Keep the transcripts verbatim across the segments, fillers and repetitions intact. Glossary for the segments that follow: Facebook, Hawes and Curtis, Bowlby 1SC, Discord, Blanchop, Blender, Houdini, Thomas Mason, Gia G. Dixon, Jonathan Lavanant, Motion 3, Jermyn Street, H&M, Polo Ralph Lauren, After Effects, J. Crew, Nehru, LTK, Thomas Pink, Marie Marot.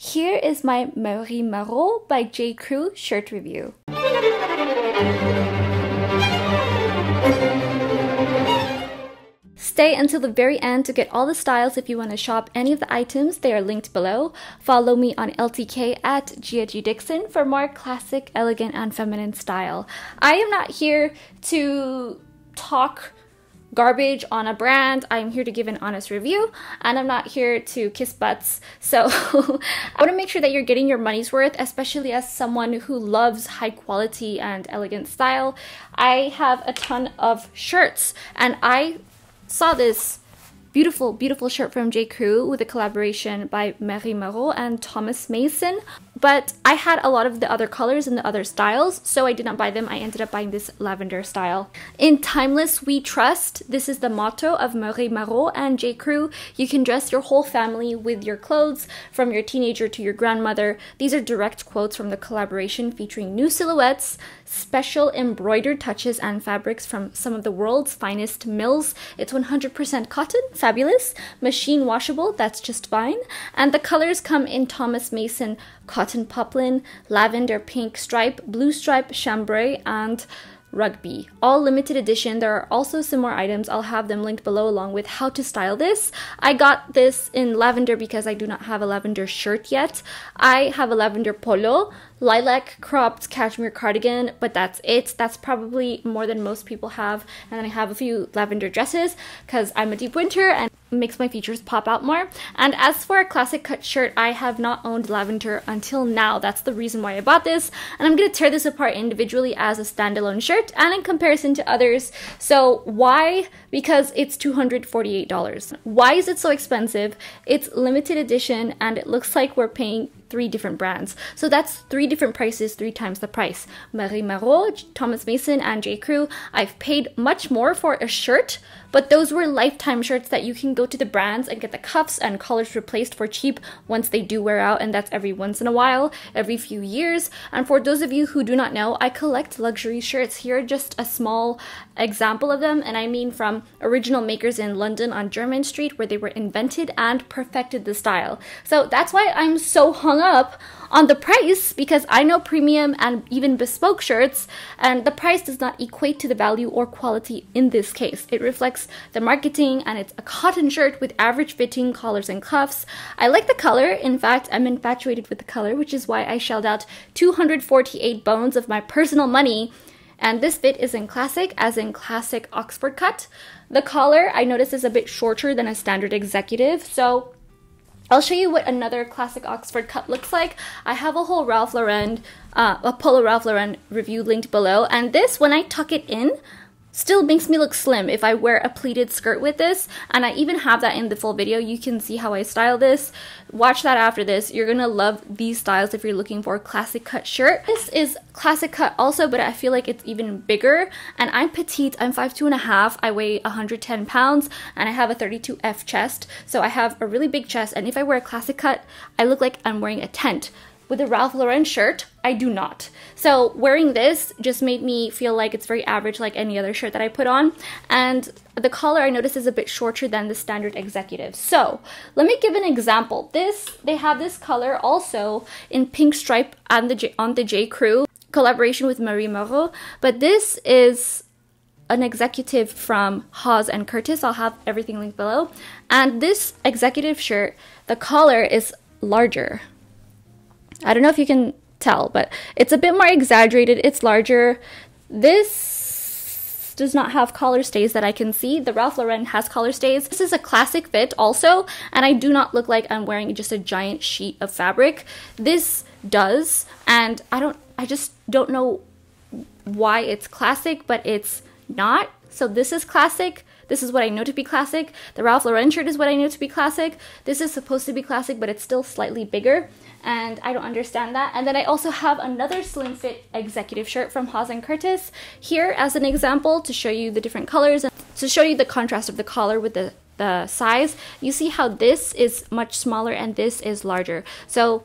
Here is my Marie Marot by J. Crew shirt review. Stay until the very end to get all the styles if you want to shop any of the items. They are linked below. Follow me on L T K at Gia G. Dixon for more classic, elegant, and feminine style. I am not here to talk garbage on a brand. I'm here to give an honest review, and I'm not here to kiss butts. So I want to make sure that you're getting your money's worth, especially as someone who loves high quality and elegant style. I have a ton of shirts, and I saw this beautiful, beautiful shirt from J. Crew with a collaboration by Marie Marot and Thomas Mason, but I had a lot of the other colors and the other styles, so I did not buy them. I ended up buying this lavender style. In timeless we trust, this is the motto of Marie Marot and J. Crew. You can dress your whole family with your clothes, from your teenager to your grandmother. These are direct quotes from the collaboration, featuring new silhouettes, special embroidered touches, and fabrics from some of the world's finest mills. It's one hundred percent cotton, fabulous, machine washable, that's just fine, and the colors come in Thomas Mason cotton poplin, lavender pink stripe, blue stripe, chambray, and rugby. All limited edition. There are also some more items. I'll have them linked below along with how to style this. I got this in lavender because I do not have a lavender shirt yet. I have a lavender polo, lilac cropped cashmere cardigan, but that's it. That's probably more than most people have. And then I have a few lavender dresses because I'm a deep winter and makes my features pop out more. And as for a classic cut shirt, I have not owned lavender until now. That's the reason why I bought this, and I'm gonna tear this apart individually as a standalone shirt and in comparison to others. So why? Because it's two hundred forty-eight dollars. Why is it so expensive? It's limited edition, and it looks like we're paying three different brands. So that's three different prices, three times the price. Marie Marot, Thomas Mason, and J. Crew. I've paid much more for a shirt, but those were lifetime shirts that you can go to the brands and get the cuffs and collars replaced for cheap once they do wear out, and that's every once in a while, every few years. And for those of you who do not know, I collect luxury shirts. Here are just a small example of them, and I mean from original makers in London on Jermyn Street, where they were invented and perfected the style. So that's why I'm so hungry up on the price, because I know premium and even bespoke shirts, and the price does not equate to the value or quality in this case. It reflects the marketing, and it's a cotton shirt with average fitting, collars, and cuffs. I like the color. In fact, I'm infatuated with the color, which is why I shelled out two hundred forty-eight bones of my personal money. And this fit is in classic, as in classic Oxford cut. The collar, I notice, is a bit shorter than a standard executive, so I'll show you what another classic Oxford cut looks like. I have a whole Ralph Lauren, uh, a Polo Ralph Lauren review linked below, and this, when I tuck it in, still makes me look slim if I wear a pleated skirt with this, and I even have that in the full video. You can see how I style this. Watch that after this. You're gonna love these styles if you're looking for a classic cut shirt. This is classic cut also, but I feel like it's even bigger, and I'm petite. I'm five two and a half. I weigh one hundred ten pounds, and I have a thirty-two F chest, so I have a really big chest, and if I wear a classic cut, I look like I'm wearing a tent. With a Ralph Lauren shirt, I do not. So wearing this just made me feel like it's very average, like any other shirt that I put on. And the collar, I notice, is a bit shorter than the standard executive. So let me give an example. This, they have this color also in pink stripe on the J, on the J. Crew collaboration with Marie Marot, but this is an executive from Hawes and Curtis. I'll have everything linked below. And this executive shirt, the collar is larger. I don't know if you can tell, but it's a bit more exaggerated. It's larger. This does not have collar stays that I can see. The Ralph Lauren has collar stays. This is a classic fit also, and I do not look like I'm wearing just a giant sheet of fabric. This does, and I don't, I just don't know why it's classic, but it's not. So this is classic. This is what I know to be classic. The Ralph Lauren shirt is what I know to be classic. This is supposed to be classic, but it's still slightly bigger, and I don't understand that. And then I also have another slim fit executive shirt from Hawes and Curtis here as an example to show you the different colors and to show you the contrast of the collar with the, the size. You see how this is much smaller and this is larger. So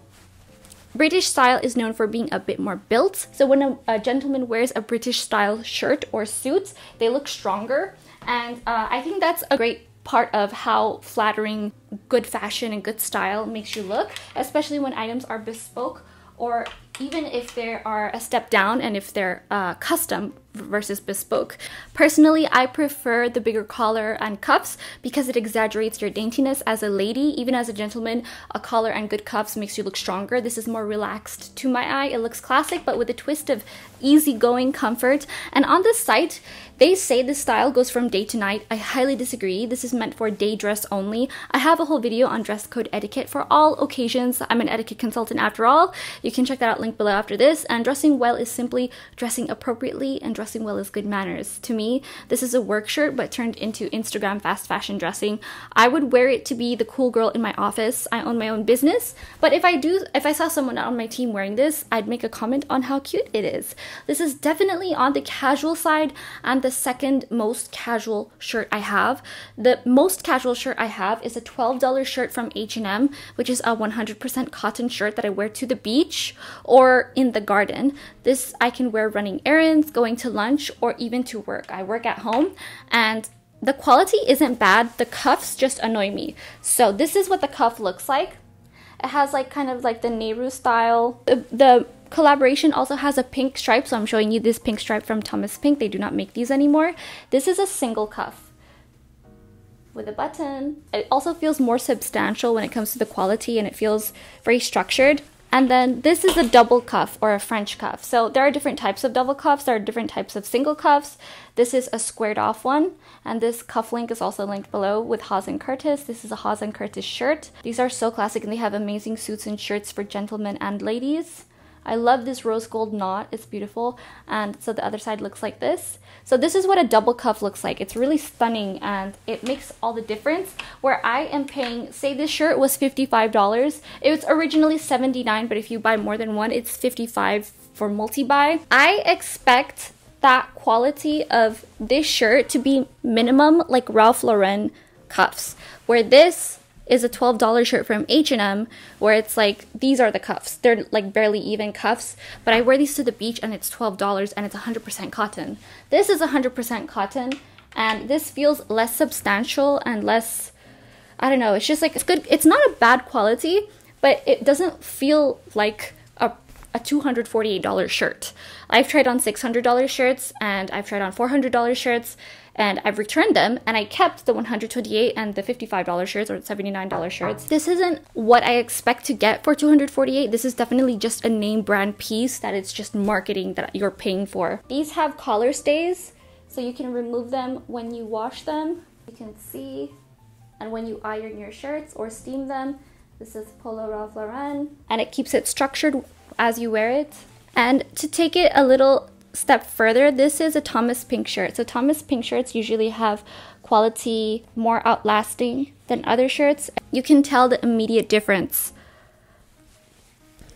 British style is known for being a bit more built. So when a, a gentleman wears a British style shirt or suit, they look stronger. And uh, I think that's a great part of how flattering good fashion and good style makes you look, especially when items are bespoke, or even if they are a step down and if they're uh, custom versus bespoke. Personally, I prefer the bigger collar and cuffs because it exaggerates your daintiness as a lady. Even as a gentleman, a collar and good cuffs makes you look stronger. This is more relaxed to my eye. It looks classic, but with a twist of easygoing comfort. And on this site, they say this style goes from day to night. I highly disagree. This is meant for day dress only. I have a whole video on dress code etiquette for all occasions. I'm an etiquette consultant after all. You can check that out, link below after this. And dressing well is simply dressing appropriately, and dressing well is good manners. To me, this is a work shirt but turned into Instagram fast fashion dressing. I would wear it to be the cool girl in my office. I own my own business, but if I do, if I saw someone on my team wearing this, I'd make a comment on how cute it is. This is definitely on the casual side and the second most casual shirt I have. The most casual shirt I have is a twelve dollar shirt from H and M, which is a one hundred percent cotton shirt that I wear to the beach or in the garden. This I can wear running errands, going to lunch, or even to work. I work at home, and the quality isn't bad. The cuffs just annoy me. So this is what the cuff looks like. It has like kind of like the Nehru style. The, the collaboration also has a pink stripe, so I'm showing you this pink stripe from Thomas Pink. They do not make these anymore. This is a single cuff with a button. It also feels more substantial when it comes to the quality, and it feels very structured. And then this is a double cuff or a French cuff. So there are different types of double cuffs. There are different types of single cuffs. This is a squared off one. And this cuff link is also linked below with Haas and Curtis. This is a Haas and Curtis shirt. These are so classic, and they have amazing suits and shirts for gentlemen and ladies. I love this rose gold knot. It's beautiful. And so the other side looks like this. So this is what a double cuff looks like. It's really stunning, and it makes all the difference. Where I am paying, say this shirt was fifty-five dollars. It was originally seventy-nine dollars, but if you buy more than one, it's fifty-five dollars for multi-buy. I expect that quality of this shirt to be minimum like Ralph Lauren cuffs, where this is a twelve dollar shirt from H and M, where it's like, these are the cuffs. They're like barely even cuffs, but I wear these to the beach, and it's twelve dollars, and it's one hundred percent cotton. This is one hundred percent cotton, and this feels less substantial and less, I don't know, it's just like, it's good. It's not a bad quality, but it doesn't feel like a, a two hundred forty-eight dollar shirt. I've tried on six hundred dollar shirts, and I've tried on four hundred dollar shirts, and I've returned them, and I kept the one hundred twenty-eight dollars and the fifty-five dollar shirts or seventy-nine dollar shirts. This isn't what I expect to get for two hundred forty-eight dollars. This is definitely just a name brand piece that it's just marketing that you're paying for. These have collar stays, so you can remove them when you wash them. You can see, and when you iron your shirts or steam them. This is Polo Ralph Lauren, and it keeps it structured as you wear it. And to take it a little step further, this is a Thomas Pink shirt. So Thomas Pink shirts usually have quality more outlasting than other shirts. You can tell the immediate difference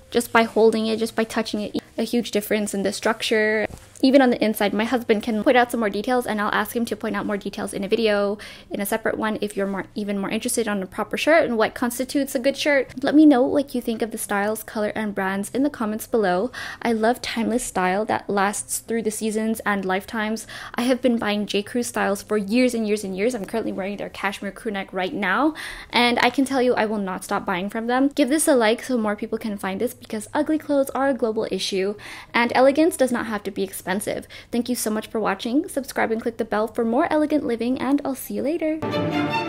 just by holding it, just by touching it. A huge difference in the structure, even on the inside. My husband can point out some more details, and I'll ask him to point out more details in a video, in a separate one, if you're more, even more interested on a proper shirt and what constitutes a good shirt. Let me know what you think of the styles, color, and brands in the comments below. I love timeless style that lasts through the seasons and lifetimes. I have been buying J. Crew styles for years and years and years. I'm currently wearing their cashmere crew neck right now, and I can tell you I will not stop buying from them. Give this a like so more people can find this, because ugly clothes are a global issue, and elegance does not have to be expensive. Thank you so much for watching. Subscribe and click the bell for more elegant living, and I'll see you later.